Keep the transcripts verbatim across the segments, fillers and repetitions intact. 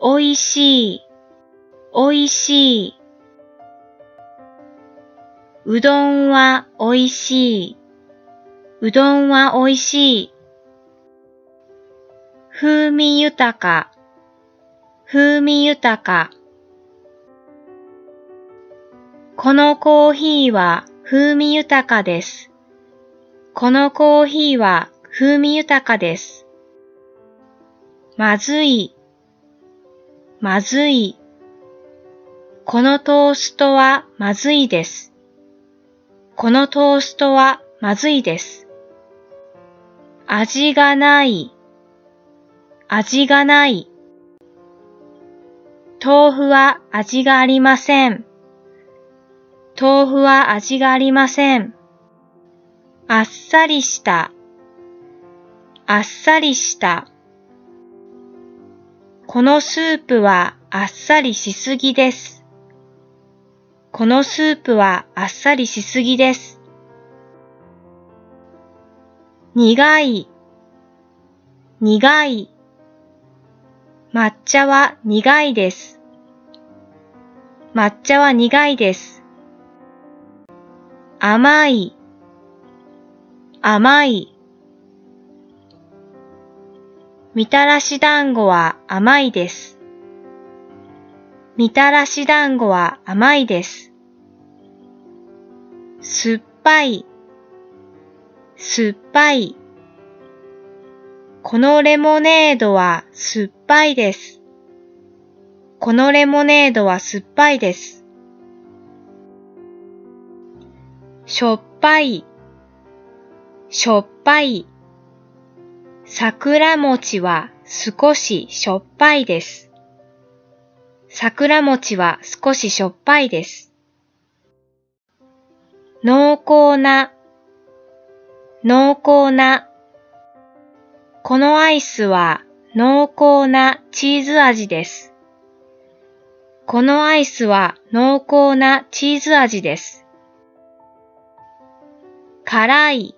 おいしい、おいしい。うどんはおいしい、うどんはおいしい。風味豊か、風味豊か。このコーヒーは風味豊かです。このコーヒーは風味豊かです。まずい、まずい。このトーストはまずいです。このトーストはまずいです。味がない、味がない。豆腐は味がありません。豆腐は味がありません。あっさりした、あっさりした。このスープはあっさりしすぎです。このスープはあっさりしすぎです。苦い、苦い。抹茶は苦いです。抹茶は苦いです。甘い、甘い。みたらし団子は甘いです。みたらし団子は甘いです。酸っぱい、酸っぱい。このレモネードは酸っぱいです。このレモネードは酸っぱいです。しょっぱい、しょっぱい。桜餅は少ししょっぱいです。桜餅は少ししょっぱいです。濃厚な、濃厚な。このアイスは濃厚なチーズ味です。このアイスは濃厚なチーズ味です。辛い、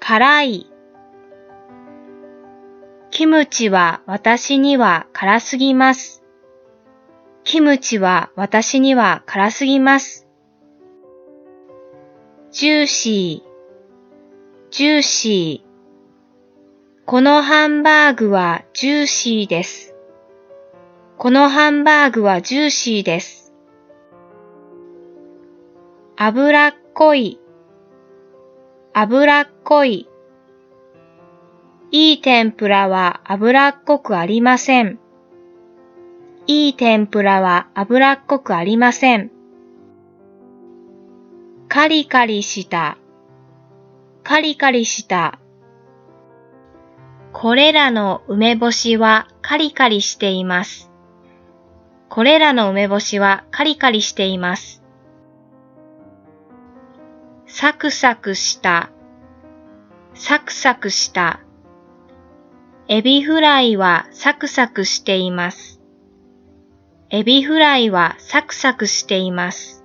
辛い。キムチは私には辛すぎます。キムチは私には辛すぎます。ジューシー、ジューシー。このハンバーグはジューシーです。このハンバーグはジューシーです。脂っこい、脂っこい。いい天ぷらは脂っこくありません。いい天ぷらは脂っこくありません。カリカリした、カリカリした。これらの梅干しはカリカリしています。これらの梅干しはカリカリしています。サクサクした、サクサクした。エビフライはサクサクしています。エビフライはサクサクしています。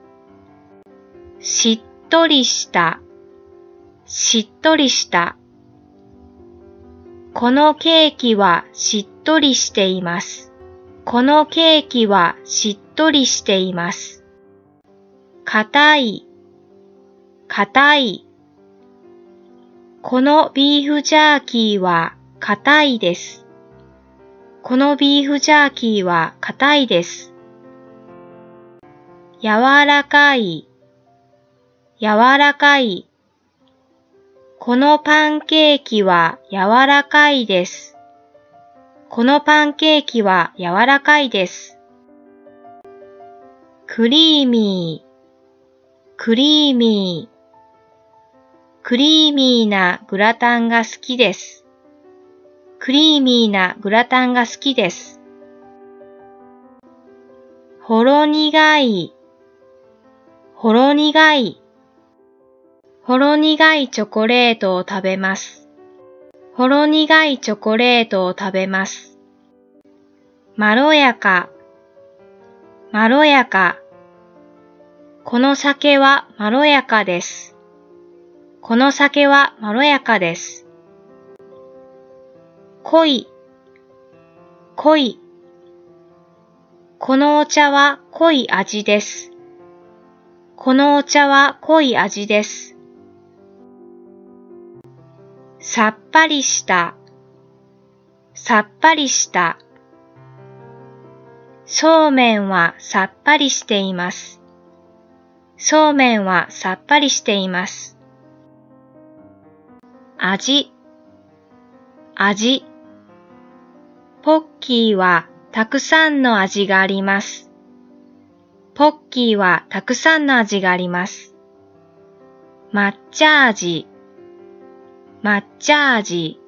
しっとりした、しっとりした。このケーキはしっとりしています。このケーキはしっとりしています。硬い、硬い。このビーフジャーキーは硬いです。このビーフジャーキーは硬いです。柔らかい、柔らかい。このパンケーキは柔らかいです。このパンケーキは柔らかいです。クリーミー、クリーミー。クリーミーなグラタンが好きです。クリーミーなグラタンが好きです。ほろ苦い、ほろ苦い。ほろ苦いチョコレートを食べます。ほろ苦いチョコレートを食べます。まろやか、まろやか。この酒はまろやかです。この酒はまろやかです。濃い、濃い。このお茶は濃い味です。このお茶は濃い味です。さっぱりした、さっぱりした。そうめんはさっぱりしています。そうめんはさっぱりしています。味、味。ポッキーはたくさんの味があります。ポッキーはたくさんの味があります。抹茶味、抹茶味。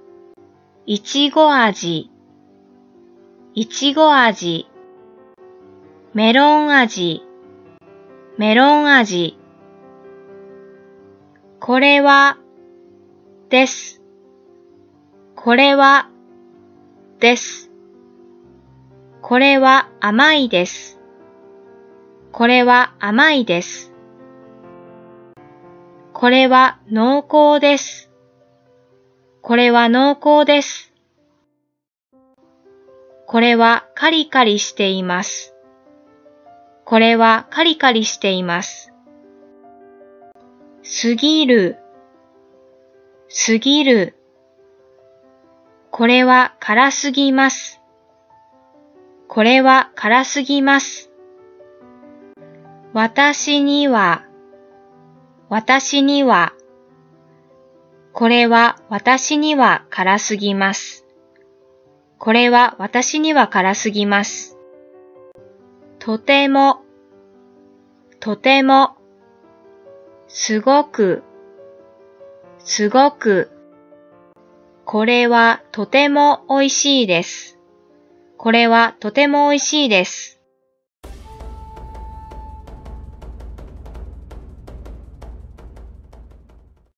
いちご味、いちご味。メロン味、メロン味。これは、です。これは、です。これは甘いです。これは甘いです。これは濃厚です。これは濃厚です。これはカリカリしています。これはカリカリしています。すぎる、すぎる。これは辛すぎます。これは辛すぎます。私には、私には。これは私には辛すぎます。これは私には辛すぎます。とても、とても、すごく、すごく。これはとても美味しいです。これはとても美味しいです。